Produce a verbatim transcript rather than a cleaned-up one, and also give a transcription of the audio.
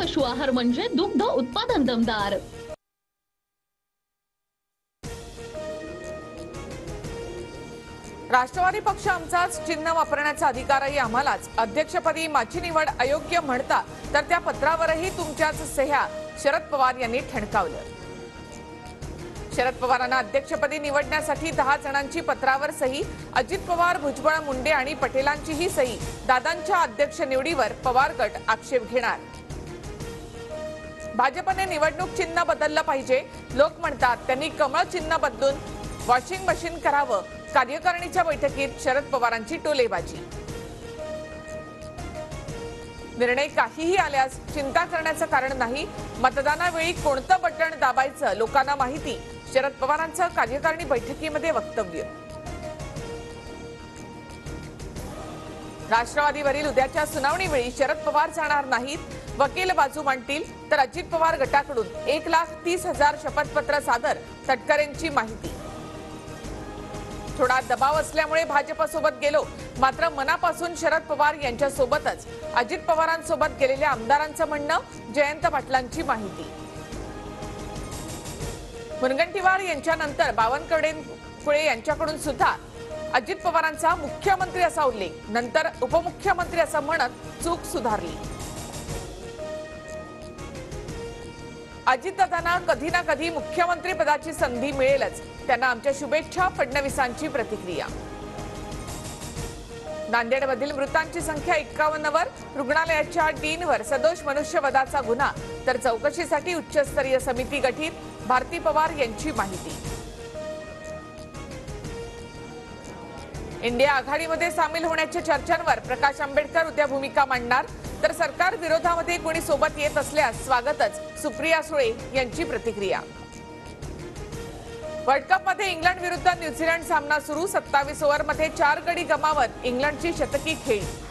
पशु आहार म्हणजे दुग्ध उत्पादन दमदार। राष्ट्रवादी पक्ष आमचाच चिन्ह वापरण्याचा अधिकारही आम्हालाच, अध्यक्षपदी माझी निवड अयोग्य म्हणता तर त्या पत्रावरही तुमच्याच सह्या, शरद पवार यांनी ठणकावलं। शरद पवारांना अध्यक्षपदी निवडण्यासाठी दहा जणांची पत्रावर सही, अजित पवार, भुजबळ, मुंडे आणि पटेलांचीही सही। दादांच्या अध्यक्ष निवडीवर पवार गट आक्षेप घेणार। भाजपने निवडणूक चिन्ह बदललं पाहिजे, लोक म्हणतात त्यांनी कमळ चिन्ह बदलून वॉशिंग मशीन करावं। कार्यकारिणीच्या बैठकीत शरद पवारांची टोलेबाजी। निर्णय काहीही आल्यास चिंता करण्याचं कारण नाही, मतदानावेळी कोणतं बटण दाबायचं लोकांना माहिती, शरद पवारांचं कार्यकारिणी बैठकीमध्ये वक्तव्य। राष्ट्रवादीवरील उद्याच्या सुनावणीवेळी शरद पवार जाणार नाहीत, वकील बाजू मांडतील तर अजित पवार गटाकडून एक लाख तीस हजार शपथपत्र सादर, टटकरेंची माहिती। थोडा दबाव असल्यामुळे भाजपसोबत गेलो, मात्र मनापासून शरद पवार यांच्यासोबतच अजित पवारांसोबत गेलेल्या आमदारांचं म्हणणं, जयंत पाटलांची माहिती। पुनगंटीवार यांच्यानंतर बावनकडेन फुळे यांच्याकडून सुद्धा अजित पवारांचा मुख्यमंत्री असा उल्लेख, नंतर उपमुख्यमंत्री असं म्हणत चूक सुधारली। अजितदादांना कधी ना कधी मुख्यमंत्री पदाची संधी मिळेलच, त्यांना आमच्या शुभेच्छा, फडणवीसांची प्रतिक्रिया। नांदेडमधील मृतांची संख्या एक्कावन्न वर, रुग्णालयाच्या डीनवर सदोष मनुष्यवधाचा गुन्हा, तर चौकशीसाठी उच्चस्तरीय समिती गठीत, भारती पवार यांची माहिती। इंडिया आघाडीमध्ये सामील होण्याच्या चर्चांवर प्रकाश आंबेडकर उद्या भूमिका मांडणार, तर सरकार विरोधामध्ये कोणी सोबत येत असल्यास स्वागतच, सुप्रिया सुळे यांची प्रतिक्रिया। वर्ल्ड कपमध्ये इंग्लंड विरुद्ध न्यूझीलंड सामना सुरू, सत्तावीस ओव्हरमध्ये चार गडी गमावत इंग्लंडची शतकी खेळी।